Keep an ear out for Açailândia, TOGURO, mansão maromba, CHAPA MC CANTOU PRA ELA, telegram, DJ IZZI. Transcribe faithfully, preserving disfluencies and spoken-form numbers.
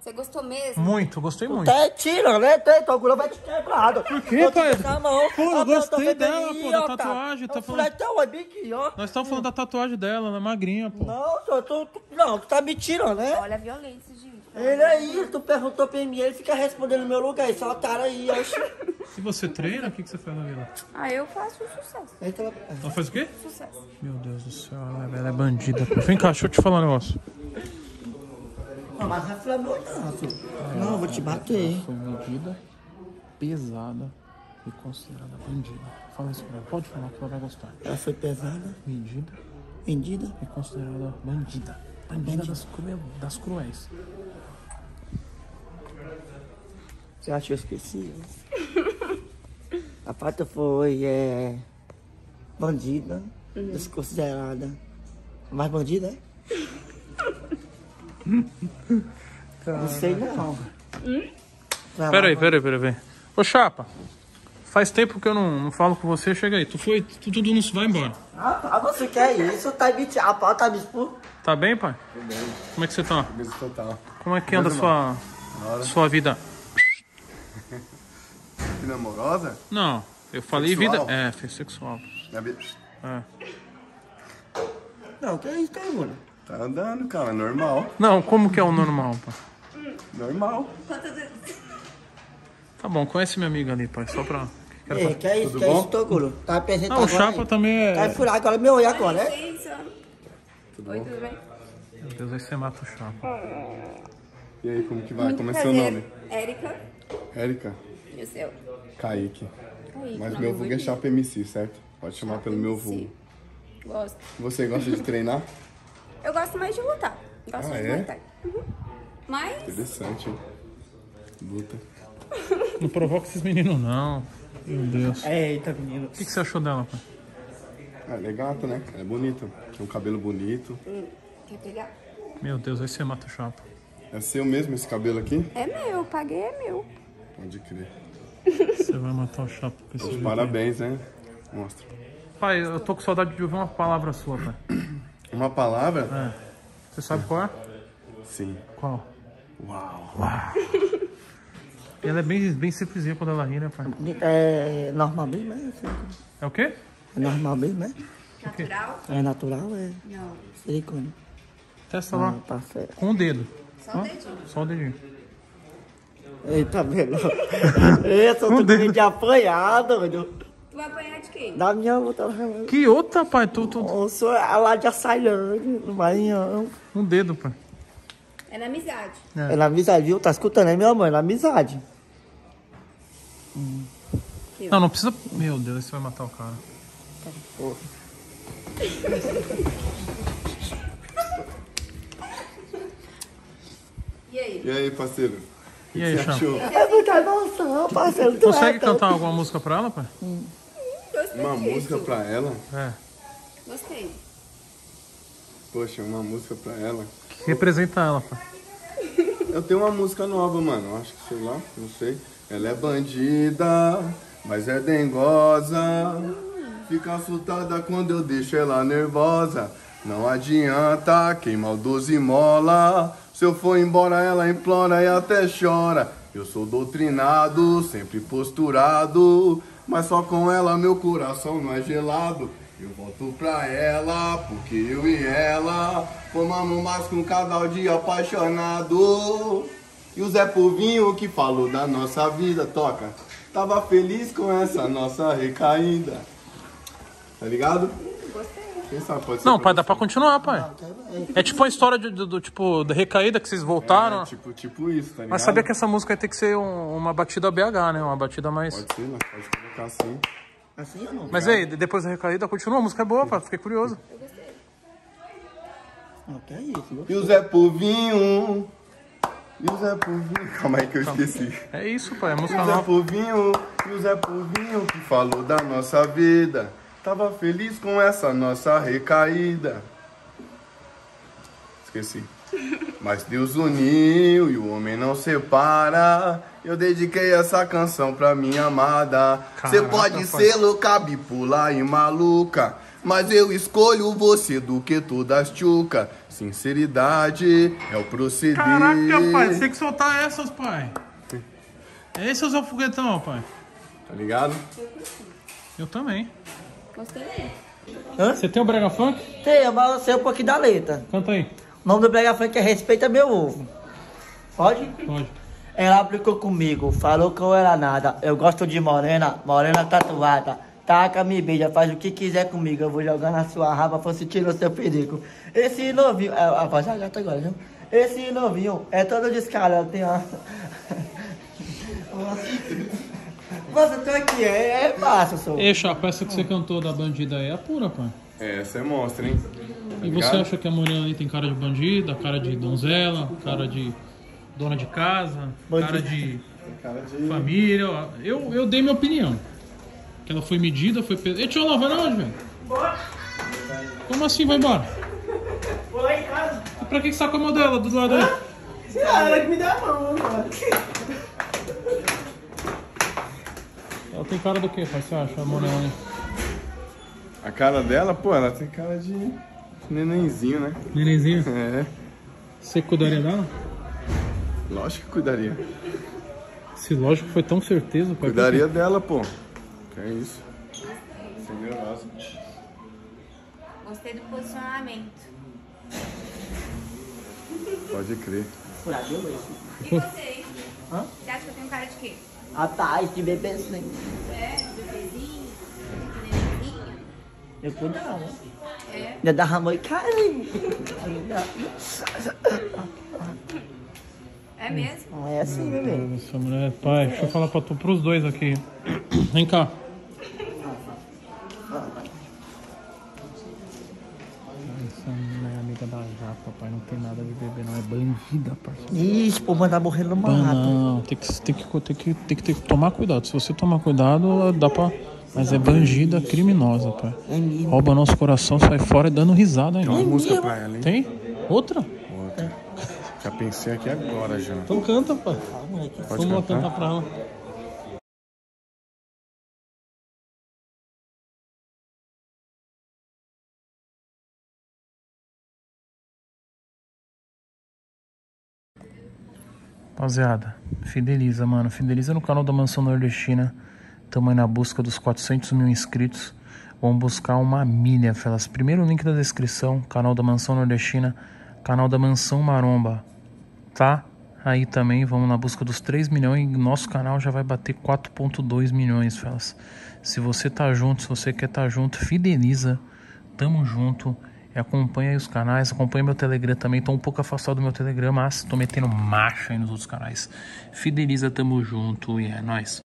Você gostou mesmo? Muito, gostei muito. Até tira, né? Tua gula vai te quebrada. Por quê, pai? Pô, eu gostei dela, pô, da tatuagem. Tá falando... Nós estamos falando da tatuagem dela, na magrinha, pô. Não, eu tô... Não, tu tá me tirando, né? Olha a violência, gente. Ele aí, tu perguntou pra mim, ele fica respondendo no meu lugar, esse otário aí, acho. Se você treina, o que, que você faz na vila? Ah, eu faço um sucesso. Ela... ela faz o quê? Sucesso. Meu Deus do céu, ela é bandida. Vem cá, deixa eu te falar um negócio. Não, mas não é não, não, eu vou te bater. Foi medida, pesada e considerada bandida. Fala isso pra ela, pode falar que ela vai gostar. Ela foi pesada, medida, vendida e considerada bandida. Bandida, bandida. Das, cruel, das cruéis. Você acha que eu esqueci? A pata foi é, bandida, uhum. Desconsiderada. Mais bandida, é? Cara, não sei não. Hum? Peraí, peraí, peraí, peraí. Ô Chapa, faz tempo que eu não, não falo com você, chega aí. Tu foi, tu tudo não se vai embora. Ah, você quer isso? Tá bicho, a pau tá bicho. Tá bem, pai? Tô bem. Como é que você tá? Beleza total. Como é que anda a sua, sua vida? Vida amorosa? Não, eu falei sexual. Vida... É, foi sexual. Na vida... É. Não, que é isso, cara, mano? Tá andando, cara, normal. Não, como que é o normal, pai? Normal. Tá bom, conhece minha amiga ali, pai, só pra... Quero Ei, pra... que é isso, Tudo que bom? É isso, Toguro? Tá apresentando. Não, o Chapa aí. Também é... Vai furar agora, meu olho agora, né? Tudo Oi, bom? Tudo bem? Meu Deus, aí você mata o Chapa. E aí, como que vai? Muito como é seu nome? Érica. Érica? E o seu? Kaique. Kaique. Mas não, meu vulgo é Chapa M C, certo? Pode chamar Chapa pelo M C. Meu vulgo. Gosto. Você gosta de treinar? Eu gosto mais de lutar. Gosto ah, de é? Lutar. Uhum. Mas... Interessante, hein? Luta. Não provoca esses meninos, não. Meu Deus. Eita, menino. O que, que você achou dela, pai? Ah, ela é gata, né? Ela é bonita. Tem um cabelo bonito. Hum. Quer pegar? Meu Deus, aí você mata o Chapa. É seu mesmo esse cabelo aqui? É meu, eu paguei, é meu. Pode crer. Você vai matar o Chapa com esses parabéns, né? Mostra. Pai, eu tô com saudade de ouvir uma palavra sua, pai. Uma palavra? É. Você sabe qual é? Sim. Qual? Uau. Uau. Ela é bem, bem simplesinha quando ela ri, né, pai? É normal mesmo, né? É o quê? É normal mesmo, né? Natural? É natural, é? Não. Silicone. Testa lá. Ah, tá certo. Com o dedo. Só o dedinho. Só o dedinho. Eita, melhor. Eita, eu tô meio de apanhado, velho. Tu vai apanhar de quem? Da minha outra. Que outra, pai? Tu, tu... Eu sou lá de Açailândia, no Maranhão. Um dedo, pai. É na amizade. É, é na amizade, viu? Tá escutando aí, minha mãe? É na amizade. Hum. Não, não precisa... Meu Deus, você vai matar o cara. Tá. Oh. E aí? E aí, parceiro? E aí, Chapa? É muita emoção, parceiro. Tu consegue cantar alguma música pra ela, pai? Hum. Uma música pra ela? É. Gostei. Poxa, uma música pra ela. Que representa ela, pai. Eu tenho uma música nova, mano. Acho que, sei lá, não sei. Ela é bandida, mas é dengosa. Fica assustada quando eu deixo ela nervosa. Não adianta, quem maldoso imola. Se eu for embora, ela implora e até chora. Eu sou doutrinado, sempre posturado. Mas só com ela meu coração não é gelado. Eu volto pra ela, porque eu e ela formamos mais que um casal de apaixonado. E o Zé Povinho que falou da nossa vida, toca. Tava feliz com essa nossa recaída. Tá ligado? Gostei. Quem sabe, pode ser. Não, pai, dá pra continuar, pai. É tipo a história do, do, do tipo da recaída que vocês voltaram. É, tipo, tipo isso, tá ligado? Mas sabia que essa música vai ter que ser um, uma batida B H, né? Uma batida mais... Pode ser, né? Pode colocar assim. Assim ou não? Mas aí, depois da recaída, continua. A música é boa, pai. Fiquei curioso. Eu gostei. Até isso. E o Zé Povinho... E o Zé Povinho... Calma aí que eu Calma. esqueci. É isso, pai. A música nova. E o Zé Povinho... E o Zé Povinho que falou da nossa vida... Tava feliz com essa nossa recaída. Esqueci. Mas Deus uniu e o homem não separa. Eu dediquei essa canção pra minha amada. Caraca, você pode ser louca, bipolar e maluca, Mas eu escolho você do que todas tchuca. Sinceridade é o proceder. Caraca, pai, você tem que soltar essas, pai. Esse é o seu foguetão, pai. Tá ligado? Eu também. Gostei. Hã? Você tem o brega funk? Tenho, mas eu sei um pouquinho da letra. Canta aí. O nome do brega funk é Respeita Meu Ovo. Pode? Pode. Ela aplicou comigo, falou que eu era nada. Eu gosto de morena, morena tatuada. Taca, me beija, faz o que quiser comigo. Eu vou jogar na sua raba, fosse tirar o seu perigo. Esse novinho... É, a voz da gata agora, viu? Esse novinho é todo descarado. Tem uma... Você tá aqui, é, é fácil, senhor. Ei, Chapa, essa que você cantou da bandida aí é pura, pai. É, essa é monstra, hein? Tá e ligado? Você acha que a mulher aí tem cara de bandida, cara de donzela, cara de dona de casa, cara de, cara de família? Ó. Eu, eu dei minha opinião. Que ela foi medida, foi pesada. Ei, tio Alô, vai na onde, velho? Como assim, vai embora? Vou lá em casa. E pra que você tá com a mão dela do lado aí? Ah, ela que me dá a mão agora. Ela tem cara do que, pai? Você acha, a mulher, né? A cara dela, pô, ela tem cara de nenenzinho, né? Nenenzinho? É. Você cuidaria dela? Lógico que cuidaria. Se lógico foi tão certeza, pai. Cuidaria porque... dela, pô. Que é isso. Gostei do posicionamento. Pode crer. E você? Hã? Você acha que eu tenho cara de quê? Rapaz, de bebezinho. É, de bebezinho, de bebezinha. Eu cuido não, né? É. Já derramou e caiu. É mesmo? É assim, bebê. Nossa, mulher, pai, deixa eu falar pra tu, pros dois aqui. Vem cá. Essa minha amiga da Japa, pai, não tem nada de bebê, não. É bandida, parceiro. Ixi, pô, mandar morrendo numa rata. Não, tem que, tem, que, tem, que, tem, que, tem que tomar cuidado. Se você tomar cuidado, dá pra... Mas é bandida, criminosa, pai. É rouba nosso coração, sai fora dando risada. Hein? Tem uma é música mesmo pra ela, hein? Tem? Outra? Outra. É. Já pensei aqui agora, já. Então canta, pai. Ah, moleque. Pode cantar? Cantar pra ela. Rapaziada, fideliza, mano. Fideliza no canal da Mansão Nordestina. Tamo aí na busca dos quatrocentos mil inscritos. Vamos buscar uma milha, fellas. Primeiro link da descrição, canal da Mansão Nordestina, canal da Mansão Maromba. Tá? Aí também vamos na busca dos três milhões. Nosso canal já vai bater quatro ponto dois milhões, fellas. Se você tá junto, se você quer tá junto, fideliza. Tamo junto. Acompanha aí os canais, acompanha meu Telegram também. Tô um pouco afastado do meu Telegram, mas tô metendo marcha aí nos outros canais. Fideliza, tamo junto e é nóis.